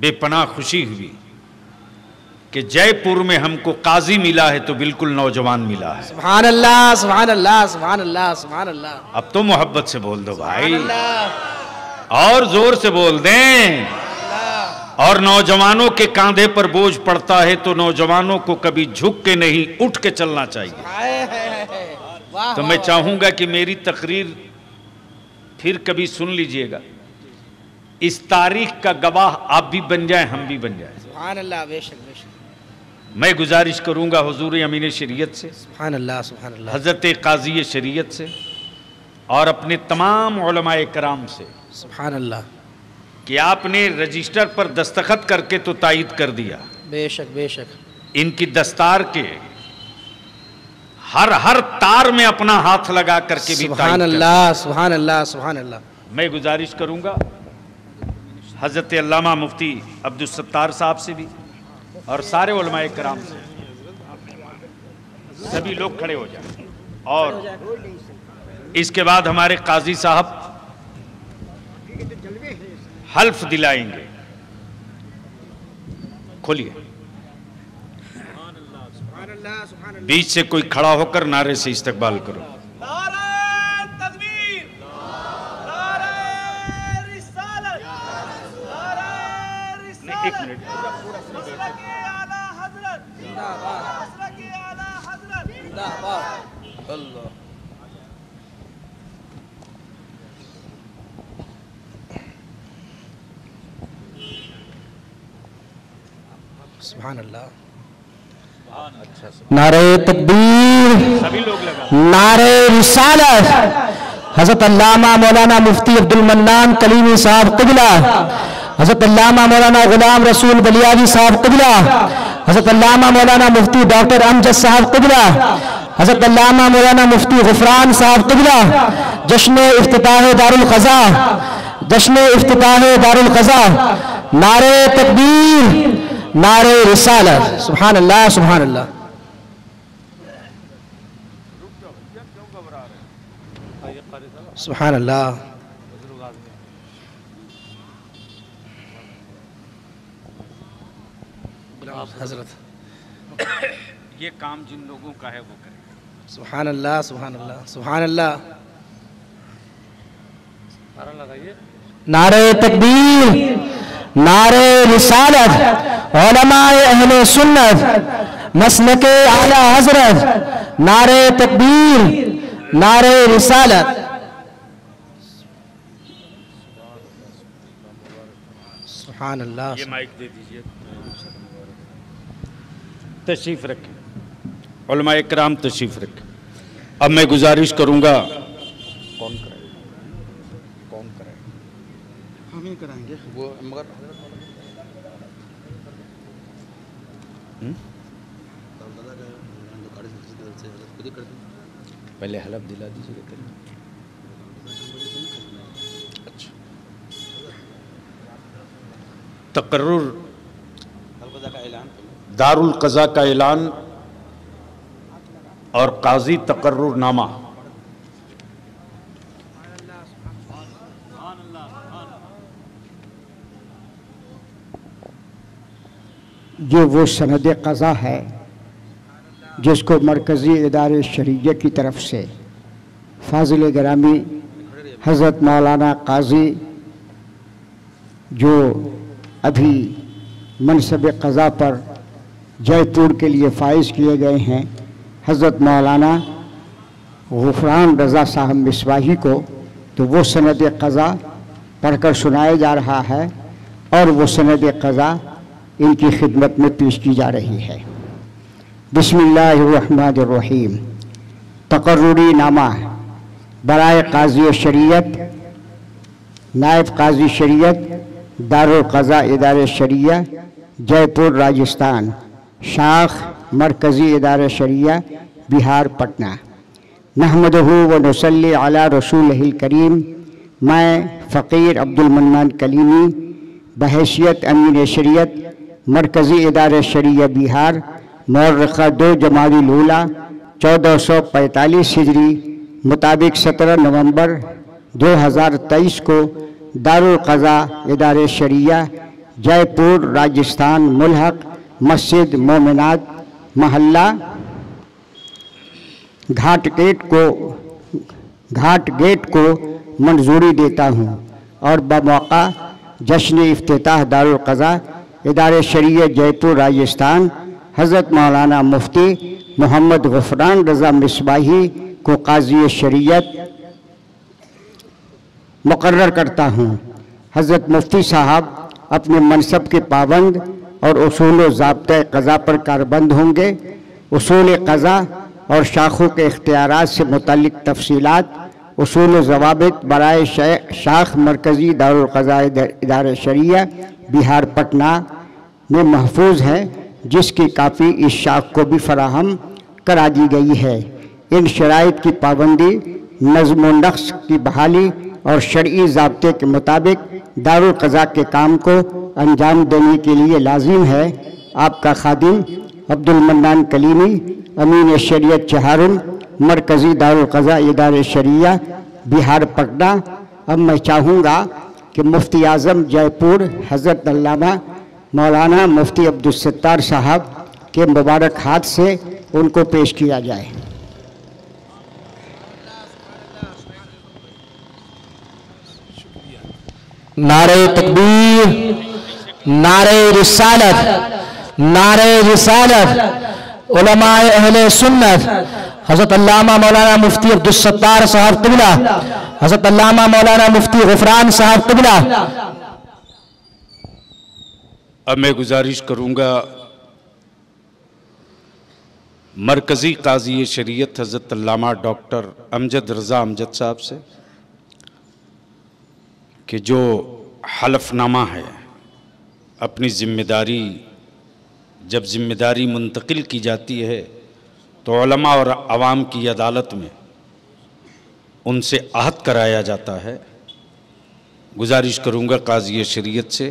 बेपनाह खुशी हुई कि जयपुर में हमको काजी मिला है तो बिल्कुल नौजवान मिला है। सुभान अल्लाह, सुभान अल्लाह, सुभान अल्लाह, सुभान अल्लाह। अब तो मोहब्बत से बोल दो भाई, और जोर से बोल दें। और नौजवानों के कांधे पर बोझ पड़ता है तो नौजवानों को कभी झुक के नहीं, उठ के चलना चाहिए। तो मैं चाहूंगा कि मेरी तकरीर फिर कभी सुन लीजिएगा, इस तारीख का गवाह आप भी बन जाए, हम भी बन जाए। सुभान अल्लाह, बेशक बेशक। मैं गुजारिश करूंगा हुजूर अमीन शरीयत से, सुभान अल्लाह, सुभान अल्लाह, हज़रत काज़ी शरीयत से और अपने तमाम उलमाए कराम से, सुभान अल्लाह, कि आपने रजिस्टर पर दस्तखत करके तो तायद कर दिया, बेशक बेशक, इनकी दस्तार के हर हर तार में अपना हाथ लगा करके भी, सुभान अल्लाह, सुभान अल्लाह, सुभान अल्लाह। मैं गुजारिश करूंगा हज़रत अल्लामा मुफ्ती अब्दुल सत्तार साहब से भी और सारे उलमाए कराम से, सभी लोग खड़े हो जाएं। और इसके बाद हमारे काजी साहब हल्फ दिलाएंगे। खोलिए, बीच से कोई खड़ा होकर नारे से इस्तकबाल करो। एक मिनट, सुभान अल्लाह। नारे तकबीर, नारे रिसालत, हज़रत अल्लामा मौलाना मुफ्ती अब्दुल मन्नान कलीमी साहब क़िबला, हज़रत अल्लामा मौलाना ग़ुलाम रसूल बलियावी साहब क़िबला, हज़रत अल्लामा मौलाना मुफ्ती डॉक्टर अमजद साहब क़िबला, हज़रत अल्लामा मौलाना मुफ्ती गुफ़रान साहब क़िबला। जश्न इफ्तिताह दारुल क़ज़ा, जश्न इफ्तिताह दारुल क़ज़ा। नारे तकबीर, नारे रिसालत। सुभान अल्लाह, सुभान अल्लाह। सुभान अल्लाह। हज़रत ये काम जिन लोगों का है वो करें। सुभान अल्लाह, सुभान अल्लाह, सुभान अल्लाह। नारे तकबीर, नारे रिसालत, उलमाए अहले सुन्नत मसलके आला हज़रत। नारे तकबीर, नारे रिसालत। सुभान अल्लाह। ये माइक दे दीजिए, तशरीफ़ रखें, उलमा इकराम तशरीफ़ रखें। अब मैं गुजारिश करूँगा, कौन कराएगा, कौन कराएगा, हम ही कराएंगे वो, मगर पहले हलफ दिला दीजिए। अच्छा, तकर्रुर का ऐलान, दारुल क़ज़ा का ऐलान और काजी तकर्रुरनामा। जो वो सनद क़ज़ा है जिसको मरकज़ी इदारे शरिया की तरफ से फाजिल ग्रामी हज़रत मौलाना काजी जो अभी मनसब क़ज़ा पर जयपुर के लिए फाइज किए गए हैं, हज़रत मौलाना गुफ़रान रज़ा साहब मिसबाही को तो वो सनद क़ज़ा पढ़कर सुनाया जा रहा है और वो सनद क़ज़ा इनकी खिदमत में पेश की जा रही है। बिस्मिल्लाहिर्रहमानिर्रहीम। तकर्रुरी नामा बराए काजी शरीयत, नायब काजी शरीयत, दारुल क़ज़ा इदारे शरिया, जयपुर राजस्थान, शाख मरकज़ी इदारे शरिया बिहार पटना। नहमदहू व नसल्ली अला रसूलिल करीम। मैं फ़कीर अब्दुल मन्नान कलीमी बहैसियत अमीर शरीयत मरकज़ी इदारे शरिया बिहार, मौरख़ा दो जमादी लूला चौदह सौ पैंतालीस हिजरी मुताबिक सत्रह नवंबर दो हज़ार तेईस को दारुल क़ज़ा इदारे शरिया जयपुर राजस्थान मुल्हक मस्जिद मोमिनात महल्ला घाट गेट को घाट गेट को मंजूरी देता हूँ और बमौका जश्न इफ्तिताह दारुल क़ज़ा इदारे शरिया जयपुर राजस्थान हज़रत मौलाना मुफ्ती मोहम्मद गुफ़रान रज़ा मिसबाही को काज़ी शरीयत मुकर्रर करता हूँ। हज़रत मुफ्ती साहब अपने मनसब के पाबंद और उसूल ज़ाब्ते क़ज़ा पर कारबंद होंगे। उसूल क़ज़ा और शाखों के इख्तियारात से मुतल्लिक़ तफसीलात, उसूल ज़वाबित बराए शाख मरकज़ी दारुल क़ज़ा इदारे शरिया बिहार पटना में महफूज हैं, जिसकी काफ़ी इस शाख को भी फराहम करा दी गई है। इन शराइत की पाबंदी, नज़्म व नक्श की बहाली और शरई ज़ाब्ते के मुताबिक दारुल क़ज़ा के काम को अंजाम देने के लिए लाजिम है। आपका खादिम अब्दुल मन्नान कलीमी, अमीन शरीयत चहारुम, मरकज़ी दारुल क़ज़ा इदारे शरिया बिहार पटना। अब मैं चाहूँगा कि मुफ्ती आज़म जयपुर हज़रत अल्लामा मौलाना मुफ्ती अब्दुल सत्तार साहब के मुबारक हाथ से उनको पेश किया जाए। नारे तकबीर, नारे रिसालत, नारे रिसालत। उलमाए अहले सुन्नत हज़रत अल्लामा मौलाना मुफ्ती अब्दुल सत्तार साहब क़िबला, हज़रत अल्लामा मौलाना मुफ्ती गुफ़रान साहब क़िबला। अब मैं गुजारिश करूँगा मरकज़ी काज़ी शरीयत हज़रत अल्लामा डॉक्टर अमजद रज़ा अमजद साहब से कि जो हलफनामा है अपनी ज़िम्मेदारी, जब ज़िम्मेदारी मुंतकिल की जाती है तो उलमा और आवाम की अदालत में उनसे आहत कराया जाता है। गुजारिश करूँगा काज़ी शरीयत से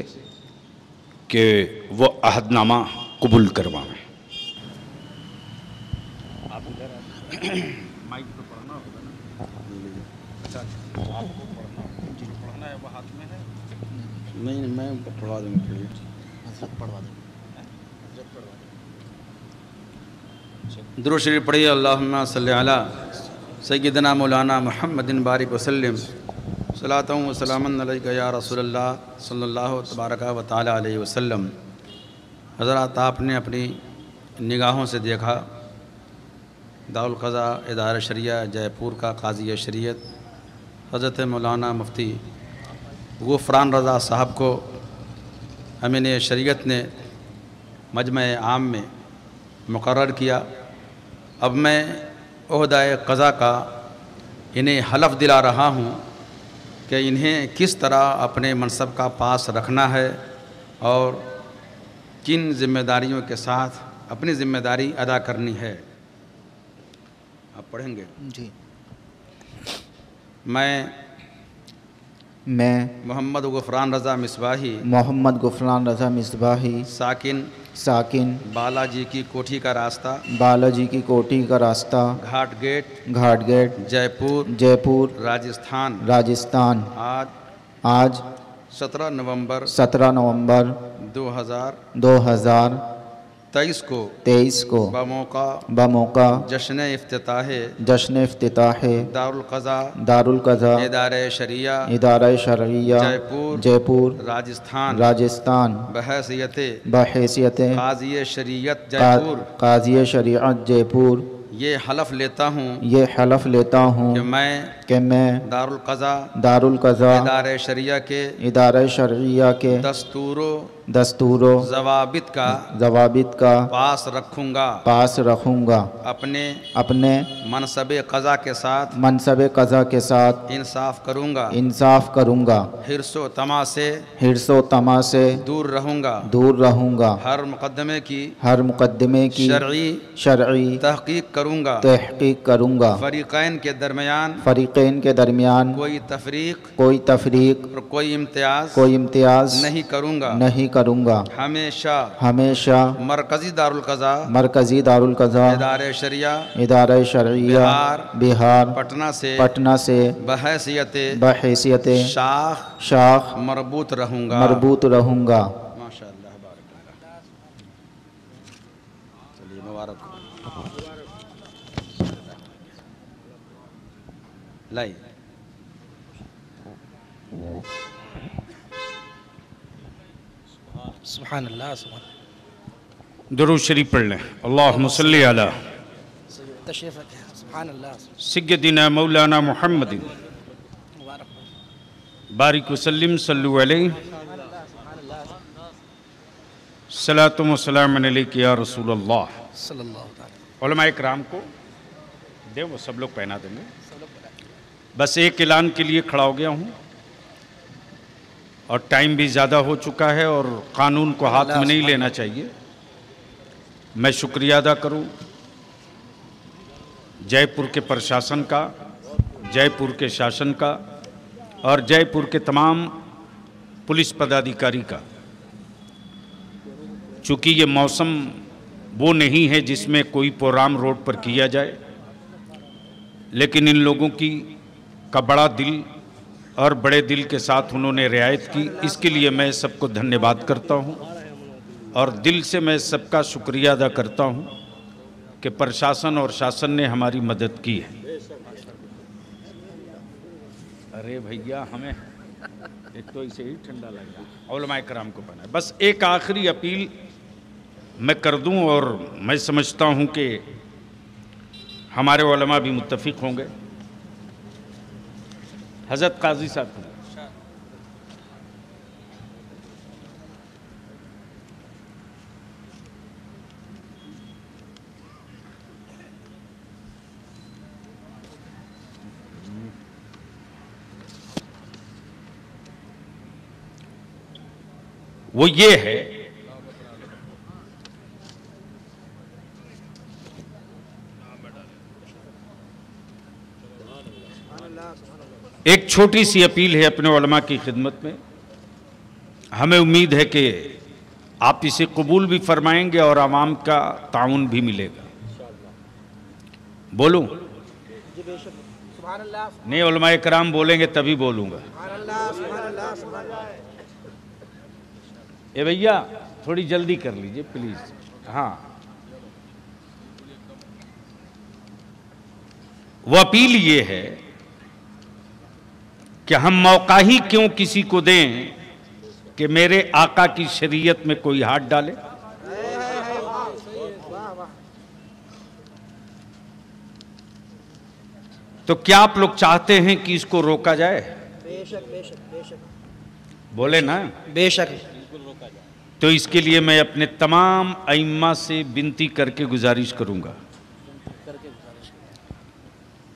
कि वो अहदनामा कबूल करवाएं। माइक तो पढ़ना होगा ना? अच्छा, आपको पढ़ना जिनको पढ़ना है वो हाथ में है। नहीं नहीं, मैं पढ़वा दूँगा, फिर पढ़वा दूँगा। दुरूद शरीफ पढ़िए। अल्लाहुम्मा सल्ली अला सय्यिदना मौलाना मोहम्मदिन बारिक वसल्लिम। सलातों व सलामन अलैका या रसूलल्लाह सल्लल्लाहु तबारक व तआला अलैहि वसल्लम। हज़रात, आपने अपनी निगाहों से देखा दारुल क़ज़ा इदारे शरिया जयपुर का काज़ी शरीयत हज़रत मौलाना मुफ्ती गुफ़रान रज़ा साहब को अमीन शरीयत ने मजमा आम में मुकर्रर किया। अब मैं ओहदाए क़ज़ा का इन्हें हलफ दिला रहा हूँ कि इन्हें किस तरह अपने मनसब का पास रखना है और किन जिम्मेदारियों के साथ अपनी जिम्मेदारी अदा करनी है। आप पढ़ेंगे जी। मैं मैं मोहम्मद गुफ़रान रज़ा मिसबाही मोहम्मद गुफ़रान रज़ा मिसबाही साकिन साकिन बालाजी की कोठी का रास्ता बालाजी की कोठी का रास्ता घाट गेट घाट गेट जयपुर जयपुर राजस्थान राजस्थान आज आज सत्रह नवंबर सत्रह नवंबर दो हज़ार दो हज़ार तेईस को तेईस को बमौका बमौका जश्न इफ्तिताह जश्न इफ्तिताह दारुल क़ज़ा दारुल क़ज़ा इदारे शरिया इदारे शरिया जयपुर जयपुर राजस्थान राजस्थान बहैसियत बहैसियत काज़ी शरीयत जयपुर काज़ी शरीयत जयपुर ये हलफ लेता हूँ ये हलफ लेता हूँ कि मैं कि मैं दारुल क़ज़ा दारुल क़ज़ा इदारे शरिया के इदारे शरिया के दस्तूरों दस्तूरों ज़वाबित का ज़वाबित का पास रखूँगा पास रखूँगा अपने अपने मनसबे क़ज़ा के साथ मनसबे क़ज़ा के साथ इंसाफ करूँगा इंसाफ करूँगा हिर्सो तमा से हिर्सो तमा से दूर रहूँगा दूर रहूँगा हर मुकदमे की हर मुकदमे की शरई शरई तहक़ीक़ करूँगा तहक़ीक़ करूँगा फरीक़ैन के दरमियान फरीक़ैन के दरमियान कोई तफरीक कोई तफरीक और कोई इम्तियाज कोई इम्तियाज नहीं करूँगा नहीं करूँगा हमेशा हमेशा मरकजी दारुल क़ज़ा मरकजी दारुल क़ज़ा इदारे शरिया इदारे शरिया बिहार पटना से पटना से बहैसियत बहैसियत शाख शाख मरबूत रहूँगा मरबूत रहूँगा। माशाअल्लाह, बारकाल्लाह। चलिए मुबारक लाई सुभान अल्लाह सुभान दुरूद शरीफ पढ़ लें। अल्लाहुम्मा सल्ली अला सय्यदिना मौलाना मोहम्मद बारिक वसल्लिम सल्लु अलैहि सलातु व सलाम अलैका या रसूल अल्लाह सल्लल्लाहु अलैहि वसल्लम। उलमाए किराम को दे वो सब लोग पहना देंगे। बस एक ऐलान के लिए खड़ा हो गया हूँ और टाइम भी ज़्यादा हो चुका है और क़ानून को हाथ में नहीं लेना चाहिए। मैं शुक्रिया अदा करूँ जयपुर के प्रशासन का, जयपुर के शासन का और जयपुर के तमाम पुलिस पदाधिकारी का। चूँकि ये मौसम वो नहीं है जिसमें कोई प्रोग्राम रोड पर किया जाए, लेकिन इन लोगों की का बड़ा दिल और बड़े दिल के साथ उन्होंने रियायत की, इसके लिए मैं सबको धन्यवाद करता हूं और दिल से मैं सबका शुक्रिया अदा करता हूं कि प्रशासन और शासन ने हमारी मदद की है। अरे भैया हमें एक तो इसे ही ठंडा लग गया। उलमाए कराम को पहना। बस एक आखिरी अपील मैं कर दूं और मैं समझता हूं कि हमारे उलमा भी मुत्तफिक होंगे। हज़रत काजी साहब वो ये है एक छोटी सी अपील है अपने उलमा की खिदमत में। हमें उम्मीद है कि आप इसे कबूल भी फरमाएंगे और आवाम का ताउन भी मिलेगा। बोलूं? नहीं, उलमा कराम बोलेंगे तभी बोलूँगा। ए भैया थोड़ी जल्दी कर लीजिए प्लीज़। हाँ, वो अपील ये है कि हम मौका ही क्यों किसी को दें कि मेरे आका की शरीयत में कोई हाथ डाले। तो क्या आप लोग चाहते हैं कि इसको रोका जाए? बेशक, बेशक, बेशक। बोले ना, बेशक रोका जाए। तो इसके लिए मैं अपने तमाम अइम्मा से विनती करके गुजारिश करूंगा।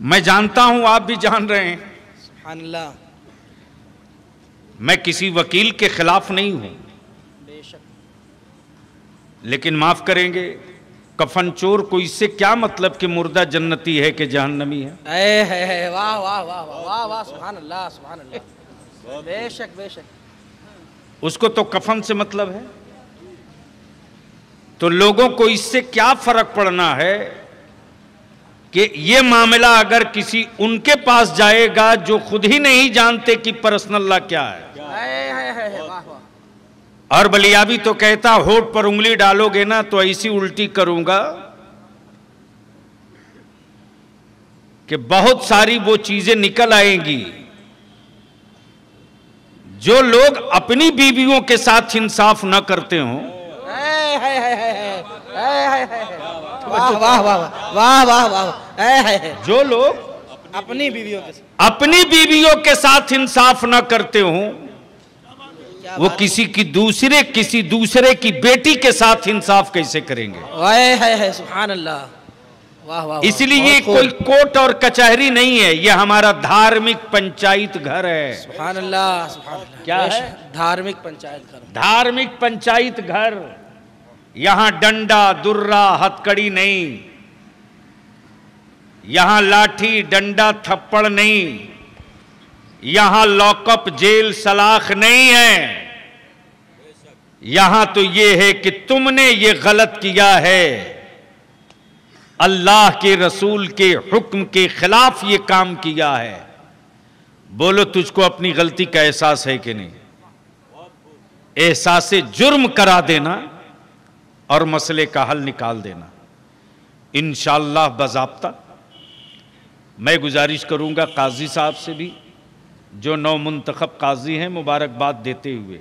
मैं जानता हूं आप भी जान रहे हैं। सुभान अल्लाह, मैं किसी वकील के खिलाफ नहीं हूं, लेकिन माफ करेंगे कफन चोर को इससे क्या मतलब कि मुर्दा जन्नती है कि जहन्नमी है। ए है, है, वाह वाह वाह वाह वाह सुभान अल्लाह सुभान अल्लाह बेशक बेशक। उसको तो कफन से मतलब है। तो लोगों को इससे क्या फर्क पड़ना है कि ये मामला अगर किसी उनके पास जाएगा जो खुद ही नहीं जानते कि पर्सनल लॉ क्या है। और बलियाबी तो कहता होठ पर उंगली डालोगे ना तो ऐसी उल्टी करूंगा कि बहुत सारी वो चीजें निकल आएंगी जो लोग अपनी बीवियों के साथ इंसाफ ना करते हों। वाह वाह वाह वाह वाह वाह। जो लोग अपनी बीवियों के साथ अपनी बीवियों के साथ इंसाफ ना करते हों, वो किसी की दूसरे किसी दूसरे की बेटी के साथ इंसाफ कैसे करेंगे? वाह सुभान अल्लाह वाह वाह। इसलिए कोई कोर्ट और कचहरी नहीं है, ये हमारा धार्मिक पंचायत घर है। सुभान अल्लाह सुभान अल्लाह। क्या है? धार्मिक पंचायत घर। धार्मिक पंचायत घर। यहाँ डंडा दुर्रा हथकड़ी नहीं, यहाँ लाठी डंडा थप्पड़ नहीं, यहाँ लॉकअप जेल सलाख नहीं है। यहाँ तो ये है कि तुमने ये गलत किया है, अल्लाह के रसूल के हुक्म के खिलाफ ये काम किया है, बोलो तुझको अपनी गलती का एहसास है कि नहीं? एहसास जुर्म करा देना और मसले का हल निकाल देना। इंशाअल्लाह बज़ाब्ता मैं गुजारिश करूंगा काजी साहब से भी, जो नौ मुंतखब काजी हैं, मुबारकबाद देते हुए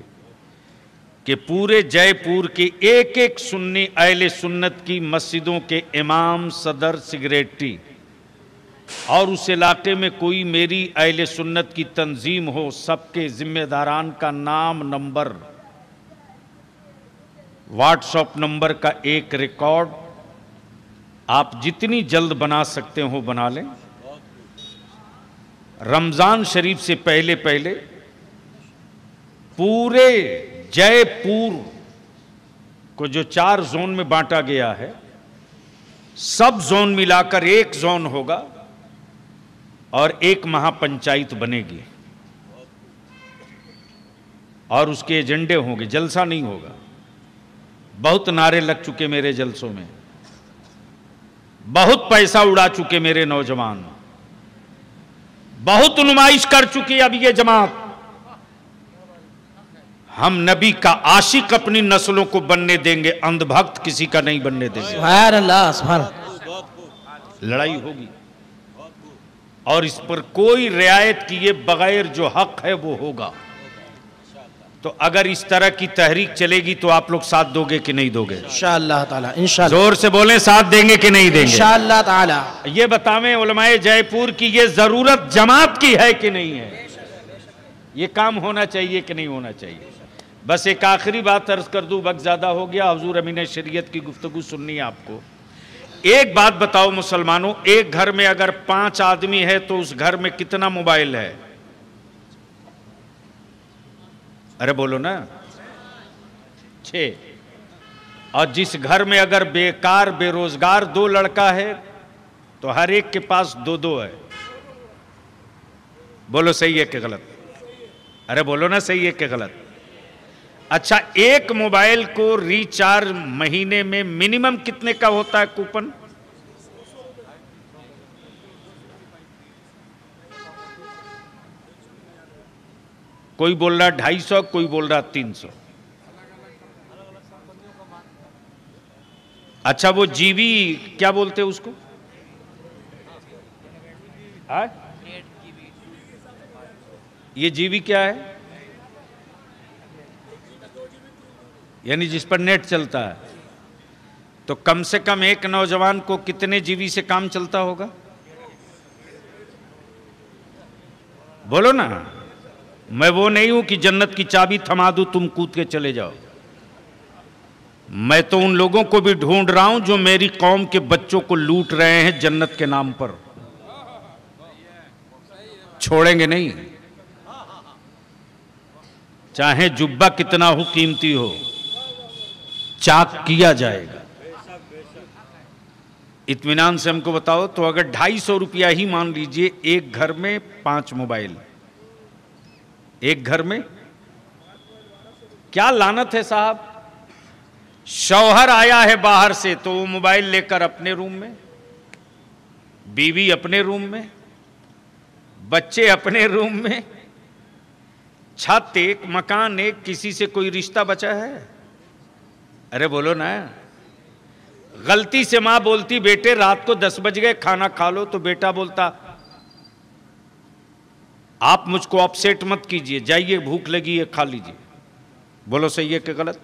कि पूरे जयपुर के एक एक सुन्नी अहले सुन्नत की मस्जिदों के इमाम सदर सेक्रेटरी और उस इलाके में कोई मेरी अहले सुन्नत की तंजीम हो, सबके जिम्मेदारान का नाम नंबर व्हाट्सएप नंबर का एक रिकॉर्ड आप जितनी जल्द बना सकते हो बना लें। रमज़ान शरीफ से पहले पहले पूरे जयपुर को जो चार जोन में बांटा गया है, सब जोन मिलाकर एक जोन होगा और एक महापंचायत बनेगी और उसके एजेंडे होंगे। जलसा नहीं होगा, बहुत नारे लग चुके मेरे जलसों में, बहुत पैसा उड़ा चुके मेरे नौजवान, बहुत नुमाइश कर चुकी अब ये जमात। हम नबी का आशिक अपनी नस्लों को बनने देंगे, अंधभक्त किसी का नहीं बनने देंगे। सुभान अल्लाह सुभान अल्लाह। लड़ाई होगी और इस पर कोई रियायत किए बगैर जो हक है वो होगा। तो अगर इस तरह की तहरीक चलेगी तो आप लोग साथ दोगे कि नहीं दोगे? इंशाअल्लाह ताला इंशाअल्लाह। जोर से बोलें, साथ देंगे कि नहीं देंगे? इंशाअल्लाह ताला। ये बतावें उलमाए जयपुर की ये जरूरत जमात की है कि नहीं है? ये काम होना चाहिए कि नहीं होना चाहिए? बस एक आखिरी बात अर्ज कर दूं, वक्त ज़्यादा हो गया। हुजूर अमीन शरीयत की गुफ्तगू सुननी है आपको। एक बात बताओ मुसलमानों, एक घर में अगर पाँच आदमी है तो उस घर में कितना मोबाइल है? अरे बोलो ना, छः। और जिस घर में अगर बेकार बेरोजगार दो लड़का है तो हर एक के पास दो दो है। बोलो सही है कि गलत? अरे बोलो ना, सही है कि गलत? अच्छा, एक मोबाइल को रिचार्ज महीने में मिनिमम कितने का होता है कूपन? कोई बोल रहा ढाई सौ, कोई बोल रहा तीन सौ। अच्छा, वो जीबी क्या बोलते हैं उसको? आ? ये जीबी क्या है? यानी जिस पर नेट चलता है। तो कम से कम एक नौजवान को कितने जीबी से काम चलता होगा? बोलो ना। मैं वो नहीं हूं कि जन्नत की चाबी थमा दूं तुम कूद के चले जाओ। मैं तो उन लोगों को भी ढूंढ रहा हूं जो मेरी कौम के बच्चों को लूट रहे हैं जन्नत के नाम पर। छोड़ेंगे नहीं, चाहे जुब्बा कितना हो कीमती हो, चाक किया जाएगा। इत्मीनान से हमको बताओ, तो अगर ढाई सौ रुपया ही मान लीजिए, एक घर में पांच मोबाइल, एक घर में क्या लानत है साहब। शौहर आया है बाहर से तो वो मोबाइल लेकर अपने रूम में, बीवी अपने रूम में, बच्चे अपने रूम में। छत एक, मकान एक, किसी से कोई रिश्ता बचा है? अरे बोलो ना। गलती से माँ बोलती बेटे रात को दस बज गए खाना खा लो, तो बेटा बोलता आप मुझको अपसेट मत कीजिए, जाइए भूख लगी है खा लीजिए। बोलो सही है कि गलत?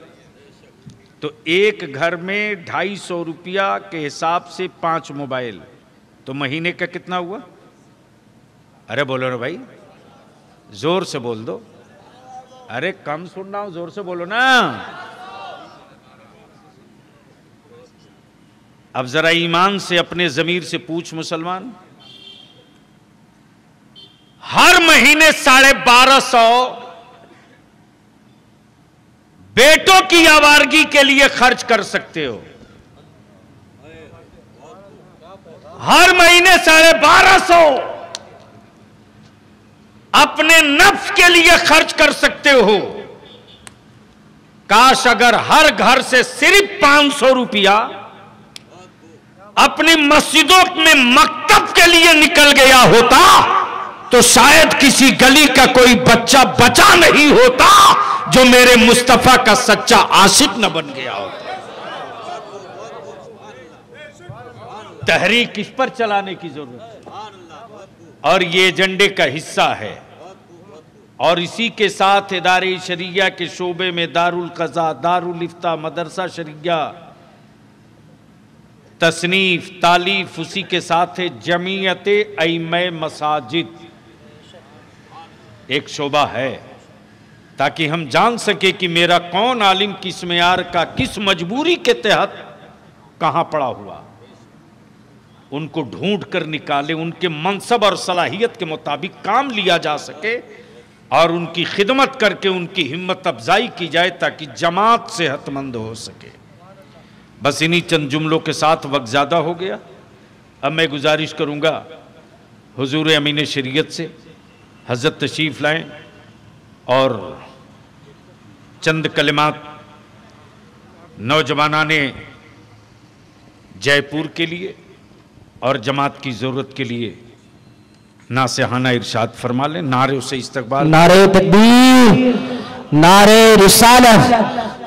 तो एक घर में ढाई सौ रुपया के हिसाब से पांच मोबाइल, तो महीने का कितना हुआ? अरे बोलो ना भाई, जोर से बोल दो। अरे कम सुन रहा हूं, जोर से बोलो ना। अब जरा ईमान से अपने जमीर से पूछ मुसलमान, हर महीने साढ़े बारह सौ बेटों की आवारगी के लिए खर्च कर सकते हो। हर महीने साढ़े बारह सौ अपने नफ्स के लिए खर्च कर सकते हो। काश अगर हर घर से सिर्फ पांच सौ रुपया अपनी मस्जिदों में मकतब के लिए निकल गया होता तो शायद किसी गली का कोई बच्चा बचा नहीं होता जो मेरे मुस्तफा का सच्चा आशिक न बन गया होता। तहरीक इस पर चलाने की जरूरत है और ये एजेंडे का हिस्सा है। और इसी के साथ इदारे शरिया के शोबे में दारुल क़ज़ा, दारुल इफ्ता, मदरसा शरिया, तसनीफ, तालीफ, उसी के साथ है जमीयत अइम्माए मसाजिद, एक शोबा है, ताकि हम जान सके कि मेरा कौन आलिम किस मेयार का, किस मजबूरी के तहत कहाँ पड़ा हुआ, उनको ढूंढ कर निकाले, उनके मनसब और सलाहियत के मुताबिक काम लिया जा सके और उनकी खिदमत करके उनकी हिम्मत अफजाई की जाए ताकि जमात सेहतमंद हो सके। बस इन्हीं चंद जुमलों के साथ वक्त ज़्यादा हो गया। अब मैं गुजारिश करूँगा हुजूर अमीन शरीयत से, हजरत तशरीफ़ लाएँ और चंद कलिमात नौजवाना ने जयपुर के लिए और जमात की ज़रूरत के लिए नासेहाना इरशाद फरमा लें। नारे से इस्तकबाल, नारे तकबीर, नारे रिसालत।